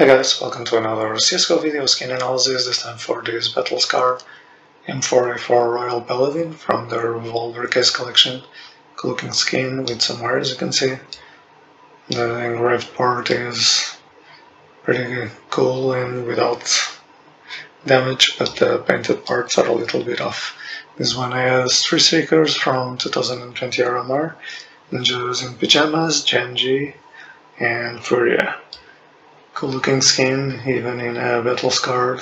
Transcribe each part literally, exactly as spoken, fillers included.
Hi guys, welcome to another C S G O video skin analysis, this time for this battle scar M four A four Royal Paladin from the Revolver Case Collection. Cool looking skin with some wear, as you can see. The engraved part is pretty cool and without damage, but the painted parts are a little bit off. This one has three stickers from two thousand twenty R M R, Ninjas in Pyjamas, Gen G, and Furia. Cool looking skin, even in a battle scarred.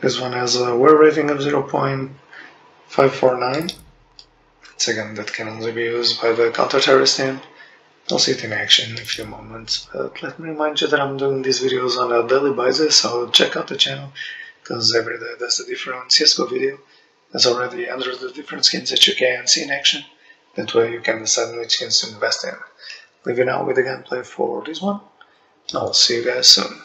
This one has a wear rating of zero point five four nine. It's a gun that can only be used by the Counter-Terrorist team. I'll see it in action in a few moments, but let me remind you that I'm doing these videos on a daily basis, so check out the channel, because every day there's a different C S G O video. There's already hundreds of different skins that you can see in action. That way you can decide which skins to invest in. Leave you now with the gameplay for this one. I'll see you guys soon.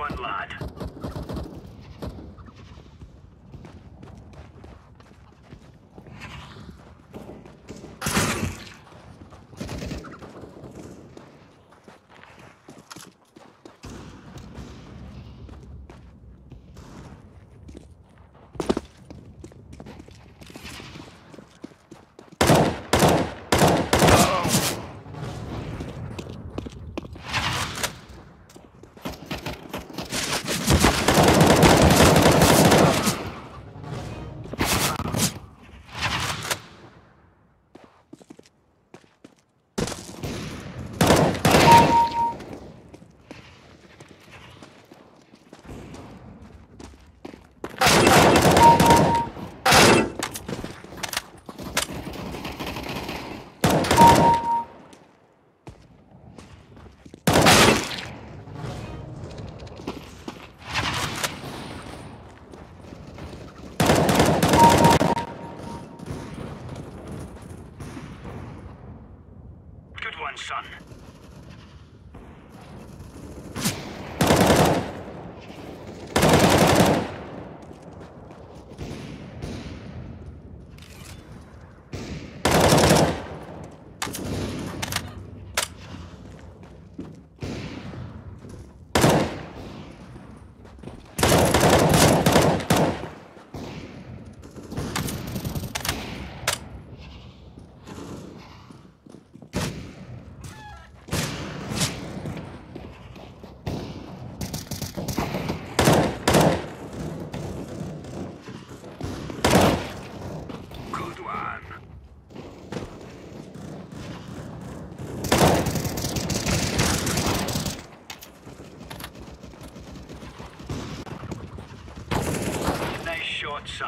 one lot. Son.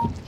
Son.